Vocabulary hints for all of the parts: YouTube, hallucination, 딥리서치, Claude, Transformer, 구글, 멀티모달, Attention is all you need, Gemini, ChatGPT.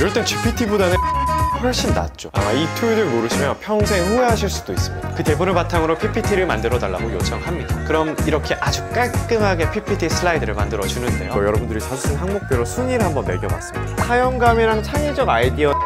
이럴 땐 GPT보다는 훨씬 낫죠. 아마 이 툴을 모르시면 평생 후회하실 수도 있습니다. 그 대본을 바탕으로 PPT를 만들어 달라고 요청합니다. 그럼 이렇게 아주 깔끔하게 PPT 슬라이드를 만들어 주는데요, 여러분들이 자주 쓴 항목별로 순위를 한번 매겨봤습니다. 사용감이랑 창의적 아이디어,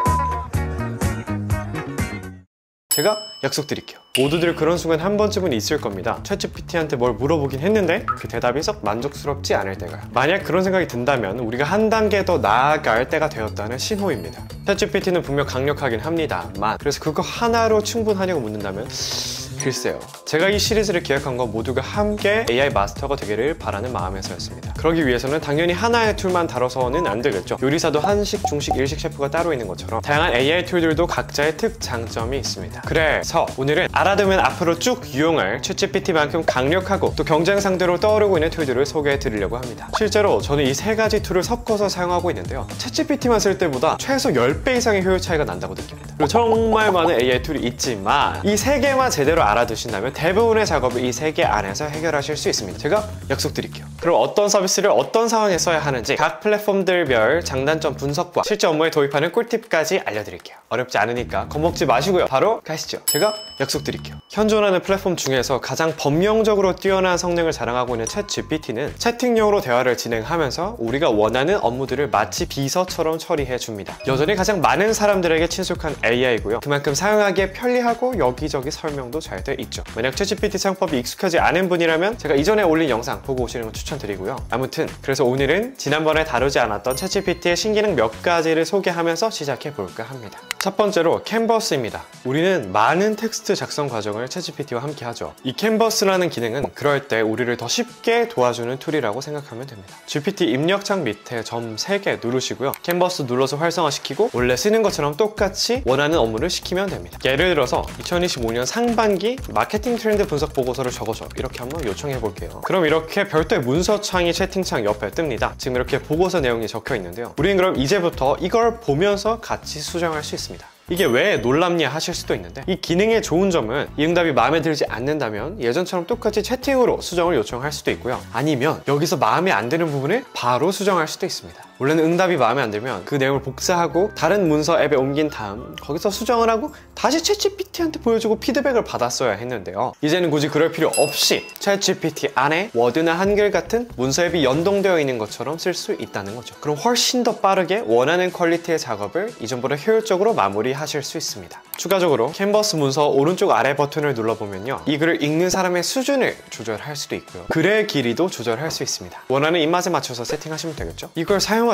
제가 약속드릴게요. 모두들 그런 순간 한 번쯤은 있을 겁니다. 챗GPT한테 뭘 물어보긴 했는데 그 대답이 썩 만족스럽지 않을 때가요. 만약 그런 생각이 든다면 우리가 한 단계 더 나아갈 때가 되었다는 신호입니다. 챗GPT는 분명 강력하긴 합니다만, 그래서 그거 하나로 충분하냐고 묻는다면 글쎄요. 제가 이 시리즈를 기획한 건 모두가 함께 AI 마스터가 되기를 바라는 마음에서였습니다. 그러기 위해서는 당연히 하나의 툴만 다뤄서는 안 되겠죠. 요리사도 한식, 중식, 일식 셰프가 따로 있는 것처럼 다양한 AI 툴들도 각자의 특장점이 있습니다. 그래서 오늘은 알아두면 앞으로 쭉 유용할 챗GPT만큼 강력하고 또 경쟁 상대로 떠오르고 있는 툴들을 소개해드리려고 합니다. 실제로 저는 이 세 가지 툴을 섞어서 사용하고 있는데요, 챗GPT만 쓸 때보다 최소 10배 이상의 효율 차이가 난다고 느낍니다. 그리고 정말 많은 AI 툴이 있지만 이 세 개만 제대로 알아두신다면 대부분의 작업을 이 세 개 안에서 해결하실 수 있습니다. 제가 약속드릴게요. 그럼 어떤 서비스를 어떤 상황에 써야 하는지 각 플랫폼들별 장단점 분석과 실제 업무에 도입하는 꿀팁까지 알려드릴게요. 어렵지 않으니까 겁먹지 마시고요, 바로 가시죠. 제가 약속드릴게요. 현존하는 플랫폼 중에서 가장 범용적으로 뛰어난 성능을 자랑하고 있는 챗GPT는 채팅용으로 대화를 진행하면서 우리가 원하는 업무들을 마치 비서처럼 처리해줍니다. 여전히 가장 많은 사람들에게 친숙한 AI고요, 그만큼 사용하기에 편리하고 여기저기 설명도 잘 돼 있죠. 만약 챗GPT 사용법이 익숙하지 않은 분이라면 제가 이전에 올린 영상 보고 오시는 걸 추천드리고요. 아무튼 그래서 오늘은 지난번에 다루지 않았던 챗GPT의 신기능 몇 가지를 소개하면서 시작해볼까 합니다. 첫 번째로 캔버스입니다. 우리는 많은 텍스트 작성 과정을 챗GPT와 함께 하죠. 이 캔버스라는 기능은 그럴 때 우리를 더 쉽게 도와주는 툴이라고 생각하면 됩니다. GPT 입력창 밑에 점 3개 누르시고요, 캔버스 눌러서 활성화시키고 원래 쓰는 것처럼 똑같이 원하는 업무를 시키면 됩니다. 예를 들어서 2025년 상반기 마케팅 트렌드 분석 보고서를 적어줘, 이렇게 한번 요청해 볼게요. 그럼 이렇게 별도의 문서창이 채팅창 옆에 뜹니다. 지금 이렇게 보고서 내용이 적혀 있는데요, 우리는 그럼 이제부터 이걸 보면서 같이 수정할 수 있습니다. 이게 왜 놀랍냐 하실 수도 있는데, 이 기능의 좋은 점은 이 응답이 마음에 들지 않는다면 예전처럼 똑같이 채팅으로 수정을 요청할 수도 있고요, 아니면 여기서 마음에 안 드는 부분을 바로 수정할 수도 있습니다. 원래는 응답이 마음에 안 들면 그 내용을 복사하고 다른 문서 앱에 옮긴 다음 거기서 수정을 하고 다시 챗GPT한테 보여주고 피드백을 받았어야 했는데요, 이제는 굳이 그럴 필요 없이 챗GPT 안에 워드나 한글 같은 문서 앱이 연동되어 있는 것처럼 쓸 수 있다는 거죠. 그럼 훨씬 더 빠르게 원하는 퀄리티의 작업을 이전보다 효율적으로 마무리하실 수 있습니다. 추가적으로 캔버스 문서 오른쪽 아래 버튼을 눌러보면요, 이 글을 읽는 사람의 수준을 조절할 수도 있고요, 글의 길이도 조절할 수 있습니다. 원하는 입맛에 맞춰서 세팅하시면 되겠죠. 이걸 사용하시면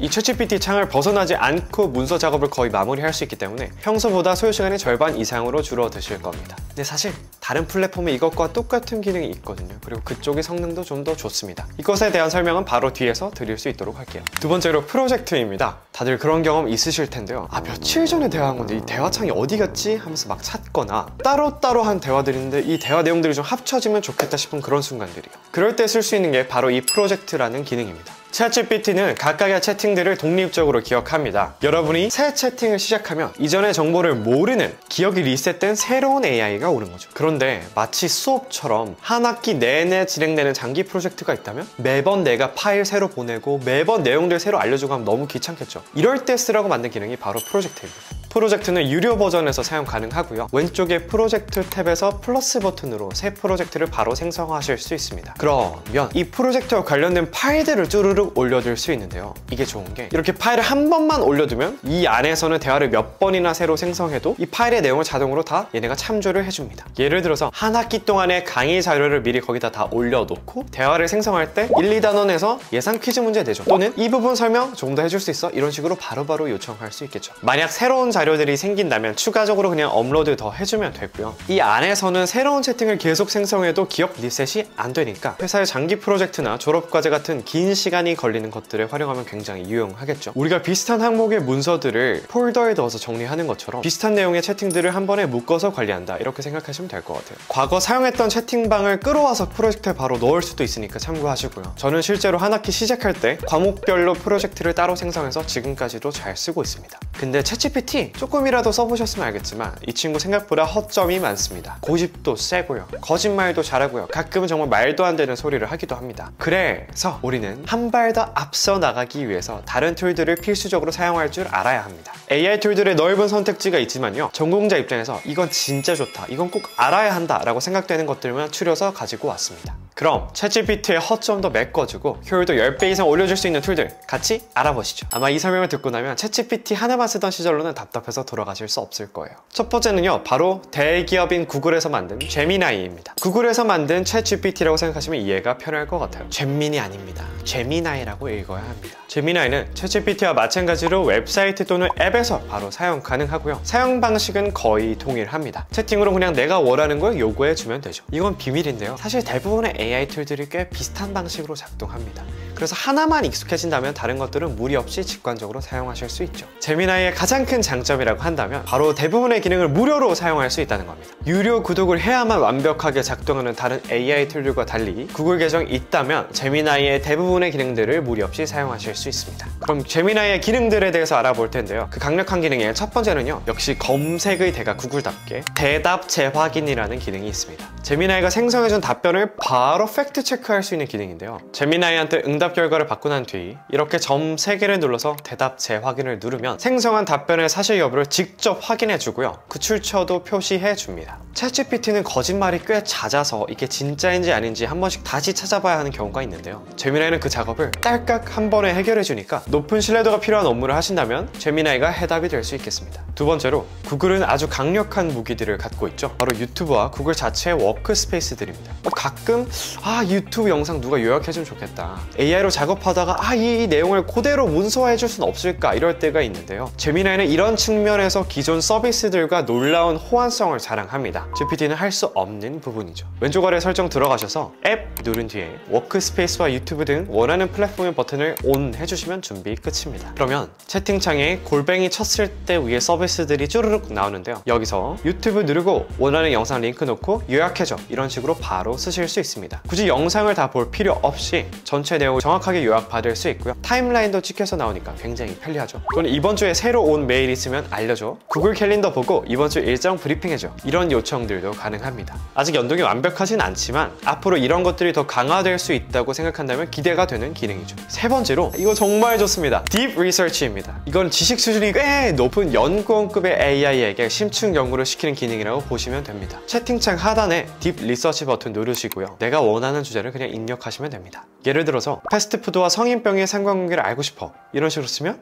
이 챗GPT 창을 벗어나지 않고 문서 작업을 거의 마무리할 수 있기 때문에 평소보다 소요시간의 절반 이상으로 줄어드실 겁니다. 근데 사실 다른 플랫폼에 이것과 똑같은 기능이 있거든요. 그리고 그쪽의 성능도 좀 더 좋습니다. 이것에 대한 설명은 바로 뒤에서 드릴 수 있도록 할게요. 두 번째로 프로젝트입니다. 다들 그런 경험 있으실 텐데요, 아 며칠 전에 대화한 건데 이 대화창이 어디 갔지? 하면서 막 찾거나 따로따로 한 대화들이 있는데 이 대화 내용들이 좀 합쳐지면 좋겠다 싶은 그런 순간들이에요. 그럴 때 쓸 수 있는 게 바로 이 프로젝트라는 기능입니다. 챗GPT는 각각의 채팅들을 독립적으로 기억합니다. 여러분이 새 채팅을 시작하면 이전의 정보를 모르는, 기억이 리셋된 새로운 AI가 오는 거죠. 그런데 마치 수업처럼 한 학기 내내 진행되는 장기 프로젝트가 있다면 매번 내가 파일 새로 보내고 매번 내용들 새로 알려주고 하면 너무 귀찮겠죠. 이럴 때 쓰라고 만든 기능이 바로 프로젝트입니다. 프로젝트는 유료 버전에서 사용 가능하고요, 왼쪽에 프로젝트 탭에서 플러스 버튼으로 새 프로젝트를 바로 생성하실 수 있습니다. 그러면 이 프로젝트와 관련된 파일들을 쭈르륵 올려둘 수 있는데요, 이게 좋은 게 이렇게 파일을 한 번만 올려두면 이 안에서는 대화를 몇 번이나 새로 생성해도 이 파일의 내용을 자동으로 다 얘네가 참조를 해줍니다. 예를 들어서 한 학기 동안의 강의 자료를 미리 거기다 다 올려놓고 대화를 생성할 때 1, 2단원에서 예상 퀴즈 문제 내줘, 또는 이 부분 설명 조금 더 해줄 수 있어, 이런 식으로 바로바로 요청할 수 있겠죠. 만약 새로운 자료들이 생긴다면 추가적으로 그냥 업로드 더 해주면 되고요, 이 안에서는 새로운 채팅을 계속 생성해도 기억 리셋이 안 되니까 회사의 장기 프로젝트나 졸업과제 같은 긴 시간이 걸리는 것들을 활용하면 굉장히 유용하겠죠. 우리가 비슷한 항목의 문서들을 폴더에 넣어서 정리하는 것처럼 비슷한 내용의 채팅들을 한 번에 묶어서 관리한다, 이렇게 생각하시면 될 것 같아요. 과거 사용했던 채팅방을 끌어와서 프로젝트에 바로 넣을 수도 있으니까 참고하시고요, 저는 실제로 한 학기 시작할 때 과목별로 프로젝트를 따로 생성해서 지금까지도 잘 쓰고 있습니다. 근데 챗GPT 조금이라도 써보셨으면 알겠지만 이 친구 생각보다 허점이 많습니다. 고집도 세고요, 거짓말도 잘하고요, 가끔은 정말 말도 안 되는 소리를 하기도 합니다. 그래서 우리는 한 발 더 앞서 나가기 위해서 다른 툴들을 필수적으로 사용할 줄 알아야 합니다. AI 툴들의 넓은 선택지가 있지만요, 전공자 입장에서 이건 진짜 좋다, 이건 꼭 알아야 한다 라고 생각되는 것들만 추려서 가지고 왔습니다. 그럼 챗GPT의 허점도 메꿔주고 효율도 10배 이상 올려줄 수 있는 툴들 같이 알아보시죠. 아마 이 설명을 듣고 나면 챗GPT 하나만 쓰던 시절로는 답답해서 돌아가실 수 없을 거예요. 첫 번째는요, 바로 대기업인 구글에서 만든 제미나이입니다. 구글에서 만든 챗GPT라고 생각하시면 이해가 편할 것 같아요. 잼민이 아닙니다. 제미나이라고 읽어야 합니다. 제미나이는 챗GPT와 마찬가지로 웹사이트 또는 앱에서 바로 사용 가능하고요, 사용 방식은 거의 동일합니다. 채팅으로 그냥 내가 원하는 걸 요구해주면 되죠. 이건 비밀인데요, 사실 대부분의 AI 툴들이 꽤 비슷한 방식으로 작동합니다. 그래서 하나만 익숙해진다면 다른 것들은 무리 없이 직관적으로 사용하실 수 있죠. 제미나이의 가장 큰 장점이라고 한다면 바로 대부분의 기능을 무료로 사용할 수 있다는 겁니다. 유료 구독을 해야만 완벽하게 작동하는 다른 AI 툴들과 달리 구글 계정이 있다면 제미나이의 대부분의 기능들을 무리 없이 사용하실 수 있습니다. 그럼 제미나이의 기능들에 대해서 알아볼 텐데요, 그 강력한 기능의 첫 번째는요, 역시 검색의 대가 구글답게 대답 재확인이라는 기능이 있습니다. 제미나이가 생성해준 답변을 바로 팩트 체크할 수 있는 기능인데요, 제미나이한테 응답 결과를 받고 난 뒤 이렇게 점 3개를 눌러서 대답 재확인을 누르면 생성한 답변의 사실 여부를 직접 확인해주고요, 그 출처도 표시해줍니다. 챗GPT는 거짓말이 꽤 잦아서 이게 진짜인지 아닌지 한 번씩 다시 찾아봐야 하는 경우가 있는데요, 제미나이는 그 작업을 딸깍 한 번에 해결해주니까 높은 신뢰도가 필요한 업무를 하신다면 제미나이가 해답이 될 수 있겠습니다. 두 번째로 구글은 아주 강력한 무기들을 갖고 있죠. 바로 유튜브와 구글 자체의 워크스페이스들입니다. 가끔 유튜브 영상 누가 요약해주면 좋겠다, AI로 작업하다가 이 내용을 그대로 문서화해줄 순 없을까 이럴 때가 있는데요, 제미나이는 이런 측면에서 기존 서비스들과 놀라운 호환성을 자랑합니다. GPT는 할 수 없는 부분이죠. 왼쪽 아래 설정 들어가셔서 앱 누른 뒤에 워크스페이스와 유튜브 등 원하는 플랫폼의 버튼을 ON 해주시면 준비 끝입니다. 그러면 채팅창에 골뱅이 쳤을 때 위에 서비스들이 쭈르륵 나오는데요, 여기서 유튜브 누르고 원하는 영상 링크 놓고 요약해줘 이런 식으로 바로 쓰실 수 있습니다. 굳이 영상을 다 볼 필요 없이 전체 내용을 정확하게 요약받을 수 있고요, 타임라인도 찍혀서 나오니까 굉장히 편리하죠. 또는 이번 주에 새로 온 메일 있으면 알려줘, 구글 캘린더 보고 이번 주 일정 브리핑해줘 이런 요청들도 가능합니다. 아직 연동이 완벽하진 않지만 앞으로 이런 것들이 더 강화될 수 있다고 생각한다면 기대가 되는 기능이죠. 세 번째로 이거 정말 좋습니다. 딥 리서치입니다. 이건 지식 수준이 꽤 높은 연구원급의 AI에게 심층 연구를 시키는 기능이라고 보시면 됩니다. 채팅창 하단에 딥 리서치 버튼 누르시고요, 내가 원하는 주제를 그냥 입력하시면 됩니다. 예를 들어서 패스트푸드와 성인병의 상관관계를 알고 싶어 이런 식으로 쓰면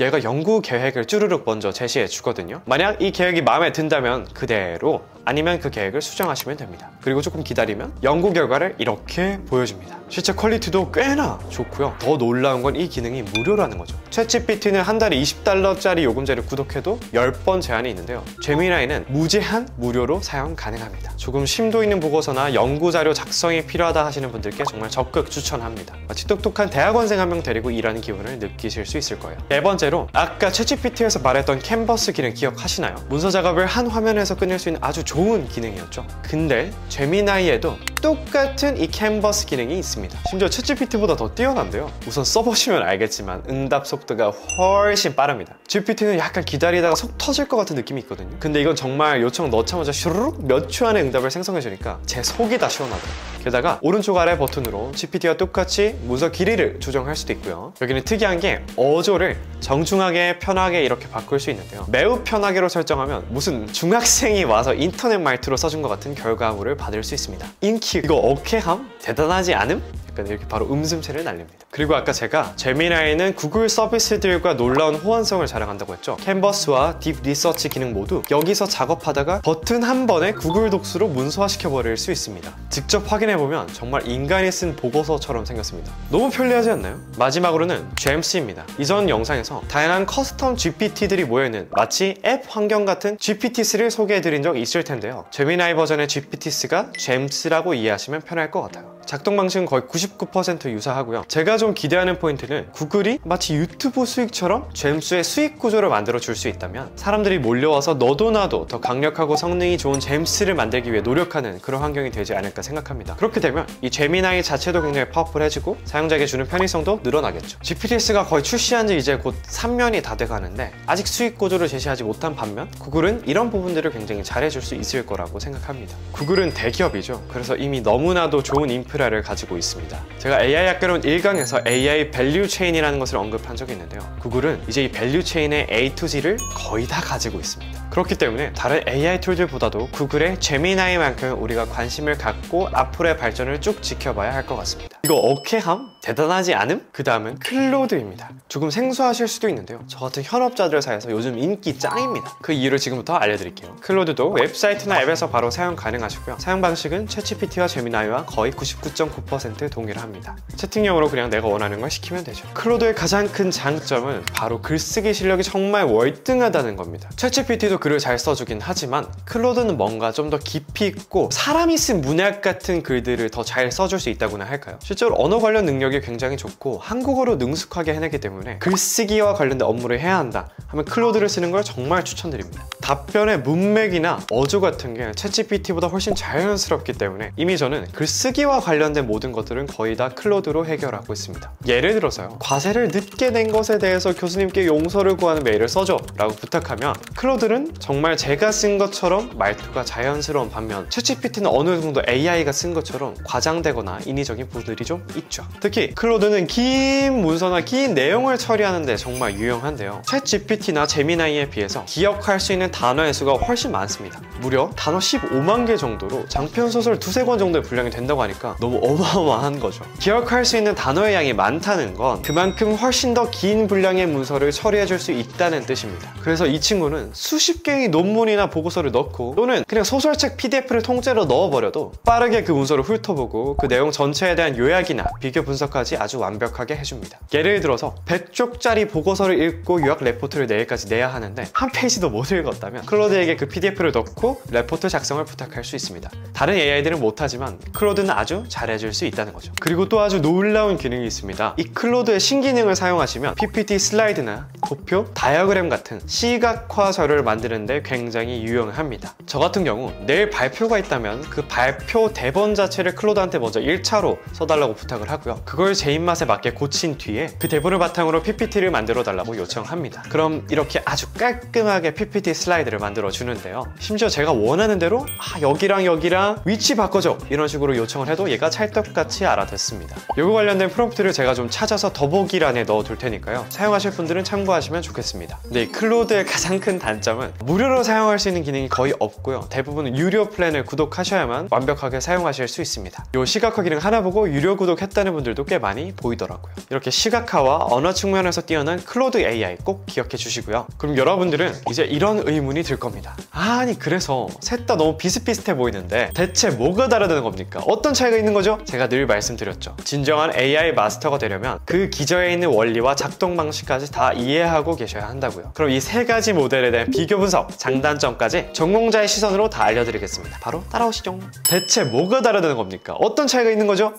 얘가 연구 계획을 쭈르륵 먼저 제시해 주거든요. 만약 이 계획이 마음에 든다면 그대로, 아니면 그 계획을 수정하시면 됩니다. 그리고 조금 기다리면 연구 결과를 이렇게 보여줍니다. 실제 퀄리티도 꽤나 좋고요, 더 놀라운 건 이 기능이 무료라는 거죠. 챗GPT는 한 달에 $20짜리 요금제를 구독해도 10번 제한이 있는데요, 제미나이는 무제한 무료로 사용 가능합니다. 조금 심도 있는 보고서나 연구자료 작성이 필요하다 하시는 분들께 정말 적극 추천합니다. 마치 똑똑한 대학원생 한 명 데리고 일하는 기분을 느끼실 수 있을 거예요. 네 번째, 아까 챗GPT에서 말했던 캔버스 기능 기억하시나요? 문서 작업을 한 화면에서 끝낼 수 있는 아주 좋은 기능이었죠. 근데 제미나이에도 똑같은 이 캔버스 기능이 있습니다. 심지어 챗GPT보다 더 뛰어난데요, 우선 써보시면 알겠지만 응답 속도가 훨씬 빠릅니다. GPT는 약간 기다리다가 속 터질 것 같은 느낌이 있거든요. 근데 이건 정말 요청 넣자마자 슈르륵 몇 초 안에 응답을 생성해주니까 제 속이 다 시원하더라고요. 게다가 오른쪽 아래 버튼으로 GPT와 똑같이 문서 길이를 조정할 수도 있고요, 여기는 특이한 게 어조를 정중하게, 편하게 이렇게 바꿀 수 있는데요, 매우 편하게로 설정하면 무슨 중학생이 와서 인터넷 말투로 써준 것 같은 결과물을 받을 수 있습니다. 인기, 이거 어깨함? 대단하지 않음? 이렇게 바로 음슴체를 날립니다. 그리고 아까 제가 제미나이는 구글 서비스들과 놀라운 호환성을 자랑한다고 했죠. 캔버스와 딥 리서치 기능 모두 여기서 작업하다가 버튼 한 번에 구글 독수로 문서화시켜버릴 수 있습니다. 직접 확인해보면 정말 인간이 쓴 보고서처럼 생겼습니다. 너무 편리하지 않나요? 마지막으로는 GMC입니다. 이전 영상에서 다양한 커스텀 GPT들이 모여있는 마치 앱 환경 같은 GPT스를 소개해드린 적이 있을 텐데요, 제미나이 버전의 GPT스가 GMC라고 이해하시면 편할 것 같아요. 작동 방식은 거의 99% 유사하고요. 제가 좀 기대하는 포인트는 구글이 마치 유튜브 수익처럼 잼스의 수익 구조를 만들어 줄 수 있다면 사람들이 몰려와서 너도 나도 더 강력하고 성능이 좋은 잼스를 만들기 위해 노력하는 그런 환경이 되지 않을까 생각합니다. 그렇게 되면 이 제미나이 자체도 굉장히 파워풀해지고 사용자에게 주는 편의성도 늘어나겠죠. GPTS가 거의 출시한 지 이제 곧 3년이 다 돼가는데 아직 수익 구조를 제시하지 못한 반면 구글은 이런 부분들을 굉장히 잘해줄 수 있을 거라고 생각합니다. 구글은 대기업이죠. 그래서 이미 너무나도 좋은 인프라를 가지고 있습니다. 제가 AI 학개론 1강에서 AI 밸류 체인이라는 것을 언급한 적이 있는데요. 구글은 이제 이 밸류 체인의 A to Z를 거의 다 가지고 있습니다. 그렇기 때문에 다른 AI 툴들보다도 구글의 제미나이만큼 우리가 관심을 갖고 앞으로의 발전을 쭉 지켜봐야 할 것 같습니다. 이거 어깨함? 대단하지 않음? 그 다음은 클로드입니다. 조금 생소하실 수도 있는데요. 저 같은 현업자들 사이에서 요즘 인기 짱입니다. 그 이유를 지금부터 알려드릴게요. 클로드도 웹사이트나 앱에서 바로 사용 가능하시고요. 사용 방식은 챗GPT와 제미나이와 거의 99.9% 동일합니다. 채팅용으로 그냥 내가 원하는 걸 시키면 되죠. 클로드의 가장 큰 장점은 바로 글쓰기 실력이 정말 월등하다는 겁니다. 챗GPT도 글을 잘 써주긴 하지만 클로드는 뭔가 좀 더 깊이 있고 사람이 쓴 문학 같은 글들을 더 잘 써줄 수 있다고나 할까요? 실제로 언어 관련 능력이 굉장히 좋고 한국어로 능숙하게 해내기 때문에 글쓰기와 관련된 업무를 해야 한다 하면 클로드를 쓰는 걸 정말 추천드립니다. 답변의 문맥이나 어조 같은 게 챗GPT보다 훨씬 자연스럽기 때문에 이미 저는 글쓰기와 관련된 모든 것들은 거의 다 클로드로 해결하고 있습니다. 예를 들어서요, 과제를 늦게 낸 것에 대해서 교수님께 용서를 구하는 메일을 써줘 라고 부탁하면 클로드는 정말 제가 쓴 것처럼 말투가 자연스러운 반면 챗GPT는 어느 정도 AI가 쓴 것처럼 과장되거나 인위적인 부분들이 좀 있죠. 특히 클로드는 긴 문서나 긴 내용을 처리하는 데 정말 유용한데요. 챗GPT나 제미나이에 비해서 기억할 수 있는 단어의 수가 훨씬 많습니다. 무려 단어 15만 개 정도로 장편소설 두세 권 정도의 분량이 된다고 하니까 너무 어마어마한 거죠. 기억할 수 있는 단어의 양이 많다는 건 그만큼 훨씬 더 긴 분량의 문서를 처리해줄 수 있다는 뜻입니다. 그래서 이 친구는 수십 개의 논문이나 보고서를 넣고 또는 그냥 소설책 PDF를 통째로 넣어버려도 빠르게 그 문서를 훑어보고 그 내용 전체에 대한 요약이나 비교 분석까지 아주 완벽하게 해줍니다. 예를 들어서 100쪽짜리 보고서를 읽고 요약 레포트를 내일까지 내야 하는데 한 페이지도 못 읽었다면 클로드에게 그 PDF를 넣고 레포트 작성을 부탁할 수 있습니다. 다른 AI들은 못하지만 클로드는 아주 잘해줄 수 있다는 거죠. 그리고 또 아주 놀라운 기능이 있습니다. 이 클로드의 신기능을 사용하시면 PPT 슬라이드나 도표, 다이어그램 같은 시각화서를 만드는데 굉장히 유용합니다. 저 같은 경우 내일 발표가 있다면 그 발표 대본 자체를 클로드한테 먼저 1차로 써달라고 부탁을 하고요. 그걸 제 입맛에 맞게 고친 뒤에 그 대본을 바탕으로 PPT를 만들어 달라고 요청합니다. 그럼 이렇게 아주 깔끔하게 PPT 슬라이드를 만들어 주는데요. 심지어 제가 원하는 대로 여기랑 여기랑 위치 바꿔줘 이런 식으로 요청을 해도 얘가 찰떡같이 알아듣습니다. 요거 관련된 프롬프트를 제가 좀 찾아서 더보기란에 넣어 둘 테니까요. 사용하실 분들은 참고하시면 좋겠습니다. 근데 이 클로드의 가장 큰 단점은 무료로 사용할 수 있는 기능이 거의 없고요. 대부분 유료 플랜을 구독하셔야만 완벽하게 사용하실 수 있습니다. 요 시각화 기능 하나 보고 유료 구독했다는 분들도 꽤 많이 보이더라고요. 이렇게 시각화와 언어 측면에서 뛰어난 클로드 AI 꼭 기억해 주시고요. 그럼 여러분들은 이제 이런 의문이 들 겁니다. 아니 그래서 셋 다 너무 비슷비슷해 보이는데 대체 뭐가 다르다는 겁니까? 어떤 차이가 있는 거죠? 제가 늘 말씀드렸죠. 진정한 AI 마스터가 되려면 그 기저에 있는 원리와 작동 방식까지 다 이해하고 계셔야 한다고요. 그럼 이 세 가지 모델에 대한 비교 분석, 장단점까지 전공자의 시선으로 다 알려드리겠습니다. 바로 따라오시죠. 대체 뭐가 다르다는 겁니까? 어떤 차이가 있는 거죠?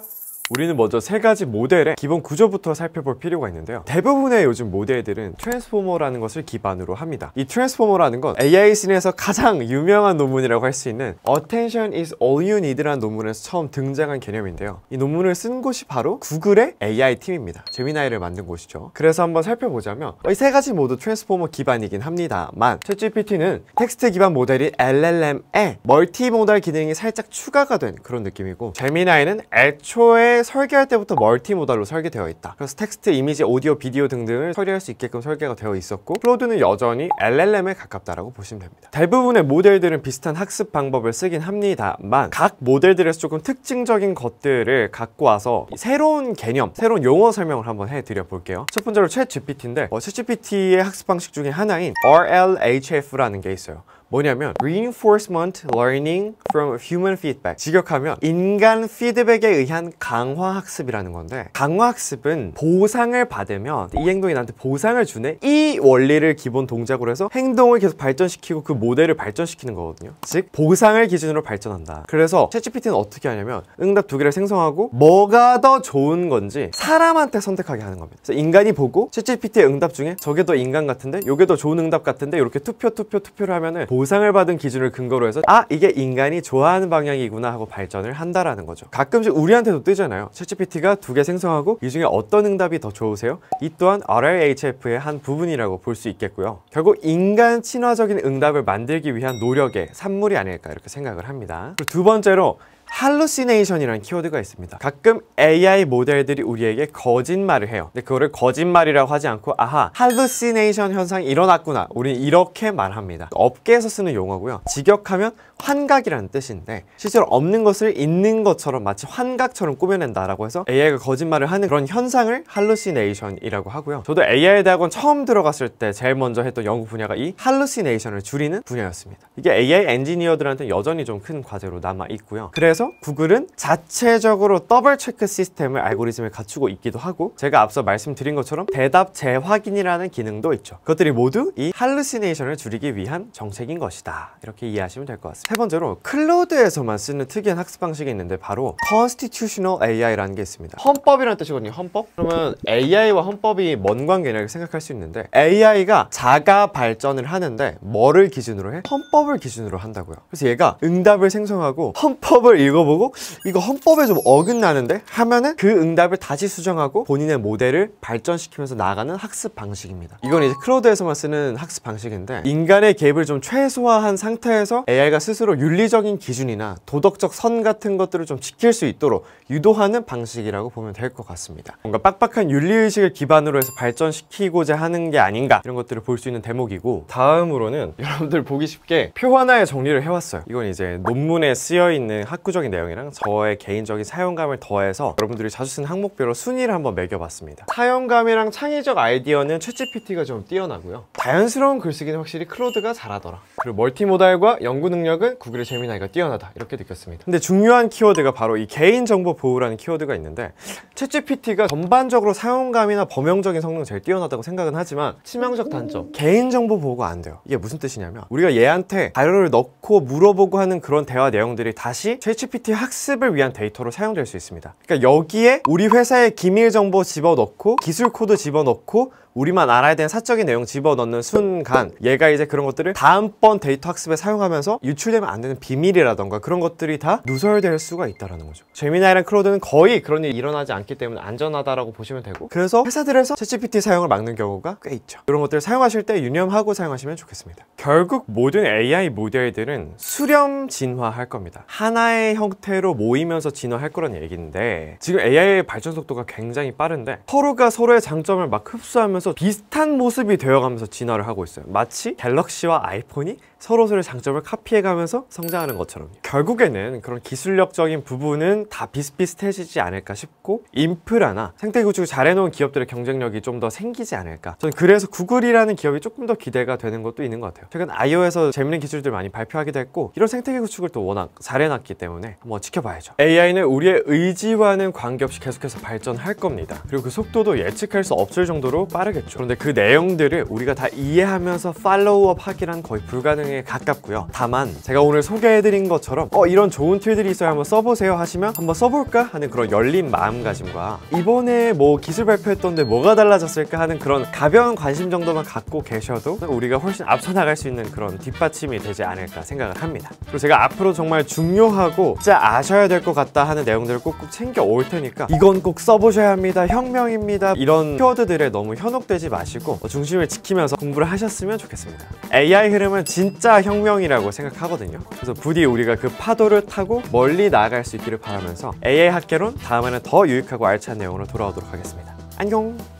우리는 먼저 세 가지 모델의 기본 구조부터 살펴볼 필요가 있는데요. 대부분의 요즘 모델들은 트랜스포머라는 것을 기반으로 합니다. 이 트랜스포머라는 건 AI 씬에서 가장 유명한 논문이라고 할 수 있는 Attention is all you need 라는 논문에서 처음 등장한 개념인데요. 이 논문을 쓴 곳이 바로 구글의 AI 팀입니다. 제미나이를 만든 곳이죠. 그래서 한번 살펴보자면 이 세 가지 모두 트랜스포머 기반이긴 합니다만 챗GPT는 텍스트 기반 모델인 LLM에 멀티모달 기능이 살짝 추가가 된 그런 느낌이고 제미나이는 애초에 설계할 때부터 멀티모달로 설계되어 있다. 그래서 텍스트, 이미지, 오디오, 비디오 등등을 처리할 수 있게끔 설계가 되어 있었고 클로드는 여전히 LLM에 가깝다라고 보시면 됩니다. 대부분의 모델들은 비슷한 학습 방법을 쓰긴 합니다만 각 모델들에서 조금 특징적인 것들을 갖고 와서 새로운 개념, 새로운 용어 설명을 한번 해드려 볼게요. 첫 번째로 챗GPT인데 챗GPT의 학습 방식 중에 하나인 RLHF라는 게 있어요. 뭐냐면 reinforcement learning from human feedback, 직역하면 인간 피드백에 의한 강화 학습이라는 건데, 강화 학습은 보상을 받으면 이 행동이 나한테 보상을 주네, 이 원리를 기본 동작으로 해서 행동을 계속 발전시키고 그 모델을 발전시키는 거거든요. 즉 보상을 기준으로 발전한다. 그래서 챗GPT는 어떻게 하냐면 응답 두 개를 생성하고 뭐가 더 좋은 건지 사람한테 선택하게 하는 겁니다. 그래서 인간이 보고 챗GPT의 응답 중에 저게 더 인간 같은데 요게 더 좋은 응답 같은데, 이렇게 투표를 하면은 보상을 받은 기준을 근거로 해서 아 이게 인간이 좋아하는 방향이구나 하고 발전을 한다라는 거죠. 가끔씩 우리한테도 뜨잖아요. 챗GPT가 두 개 생성하고 이 중에 어떤 응답이 더 좋으세요? 이 또한 RLHF의 한 부분이라고 볼 수 있겠고요. 결국 인간 친화적인 응답을 만들기 위한 노력의 산물이 아닐까 이렇게 생각을 합니다. 그리고 두 번째로 hallucination이라는 키워드가 있습니다. 가끔 AI 모델들이 우리에게 거짓말을 해요. 근데 그거를 거짓말이라고 하지 않고 아하, hallucination 현상이 일어났구나, 우린 이렇게 말합니다. 업계에서 쓰는 용어고요. 직역하면 환각이라는 뜻인데, 실제로 없는 것을 있는 것처럼 마치 환각처럼 꾸며낸다라고 해서 AI가 거짓말을 하는 그런 현상을 hallucination이라고 하고요. 저도 AI 대학원 처음 들어갔을 때 제일 먼저 했던 연구 분야가 이 hallucination을 줄이는 분야였습니다. 이게 AI 엔지니어들한테 여전히 좀 큰 과제로 남아있고요. 그래서 구글은 자체적으로 더블 체크 시스템을 알고리즘에 갖추고 있기도 하고, 제가 앞서 말씀드린 것처럼 대답 재확인이라는 기능도 있죠. 그것들이 모두 이 할루시네이션을 줄이기 위한 정책인 것이다, 이렇게 이해하시면 될 것 같습니다. 세 번째로 클로드에서만 쓰는 특이한 학습 방식이 있는데 바로 Constitutional AI라는 게 있습니다. 헌법이라는 뜻이거든요. 헌법? 그러면 AI와 헌법이 뭔 관계냐고 생각할 수 있는데, AI가 자가 발전을 하는데 뭐를 기준으로 해? 헌법을 기준으로 한다고요. 그래서 얘가 응답을 생성하고 헌법을 읽어보고 이거 헌법에 좀 어긋나는데? 하면은 그 응답을 다시 수정하고 본인의 모델을 발전시키면서 나가는 학습 방식입니다. 이건 이제 클로드에서만 쓰는 학습 방식인데, 인간의 개입을 좀 최소화한 상태에서 AI가 스스로 윤리적인 기준이나 도덕적 선 같은 것들을 좀 지킬 수 있도록 유도하는 방식이라고 보면 될 것 같습니다. 뭔가 빡빡한 윤리의식을 기반으로 해서 발전시키고자 하는 게 아닌가, 이런 것들을 볼 수 있는 대목이고, 다음으로는 여러분들 보기 쉽게 표 하나의 정리를 해왔어요. 이건 이제 논문에 쓰여있는 학구적인 내용이랑 저의 개인적인 사용감을 더해서 여러분들이 자주 쓰는 항목별로 순위를 한번 매겨봤습니다. 사용감이랑 창의적 아이디어는 챗GPT가 좀 뛰어나고요. 자연스러운 글쓰기는 확실히 클로드가 잘하더라. 그리고 멀티모달과 연구 능력은 구글의 제미나이가 뛰어나다, 이렇게 느꼈습니다. 근데 중요한 키워드가 바로 이 개인정보 보호라는 키워드가 있는데, 챗GPT가 전반적으로 사용감이나 범용적인 성능 제일 뛰어나다고 생각은 하지만 치명적 단점, 개인정보 보호가 안 돼요. 이게 무슨 뜻이냐면 우리가 얘한테 자료를 넣고 물어보고 하는 그런 대화 내용들이 다시 챗GPT 학습을 위한 데이터로 사용될 수 있습니다. 그러니까 여기에 우리 회사의 기밀 정보 집어넣고 기술 코드 집어넣고 우리만 알아야 되는 사적인 내용 집어넣는 순간 얘가 이제 그런 것들을 다음번 데이터 학습에 사용하면서 유출되면 안 되는 비밀이라던가 그런 것들이 다 누설될 수가 있다는 거죠. 제미나이랑 클로드는 거의 그런 일이 일어나지 않기 때문에 안전하다라고 보시면 되고, 그래서 회사들에서 챗GPT 사용을 막는 경우가 꽤 있죠. 이런 것들을 사용하실 때 유념하고 사용하시면 좋겠습니다. 결국 모든 AI 모델들은 수렴 진화할 겁니다. 하나의 형태로 모이면서 진화할 거란 얘기인데, 지금 AI의 발전 속도가 굉장히 빠른데 서로가 서로의 장점을 막 흡수하면서 비슷한 모습이 되어가면서 진화를 하고 있어요. 마치 갤럭시와 아이폰이 서로서로의 장점을 카피해가면서 성장하는 것처럼요. 결국에는 그런 기술력적인 부분은 다 비슷비슷해지지 않을까 싶고, 인프라나 생태 구축을 잘해놓은 기업들의 경쟁력이 좀 더 생기지 않을까. 저는 그래서 구글이라는 기업이 조금 더 기대가 되는 것도 있는 것 같아요. 최근 IO에서 재밌는 기술들 많이 발표하기도 했고, 이런 생태 구축을 또 워낙 잘해놨기 때문에 한번 지켜봐야죠. AI는 우리의 의지와는 관계없이 계속해서 발전할 겁니다. 그리고 그 속도도 예측할 수 없을 정도로 빠르겠죠. 그런데 그 내용들을 우리가 다 이해하면서 팔로우업 하기란 거의 불가능해요. 가깝고요. 다만 제가 오늘 소개해드린 것처럼 이런 좋은 툴들이 있어요, 한번 써보세요 하시면 한번 써볼까 하는 그런 열린 마음가짐과 이번에 뭐 기술 발표했던데 뭐가 달라졌을까 하는 그런 가벼운 관심 정도만 갖고 계셔도 우리가 훨씬 앞서 나갈 수 있는 그런 뒷받침이 되지 않을까 생각을 합니다. 그리고 제가 앞으로 정말 중요하고 진짜 아셔야 될 것 같다 하는 내용들을 꼭꼭 챙겨 올 테니까 이건 꼭 써보셔야 합니다, 혁명입니다, 이런 키워드들에 너무 현혹되지 마시고 중심을 지키면서 공부를 하셨으면 좋겠습니다. AI 흐름은 진짜 혁명이라고 생각하거든요. 그래서 부디 우리가 그 파도를 타고 멀리 나아갈 수 있기를 바라면서 AI 학개론 다음에는 더 유익하고 알찬 내용으로 돌아오도록 하겠습니다. 안녕!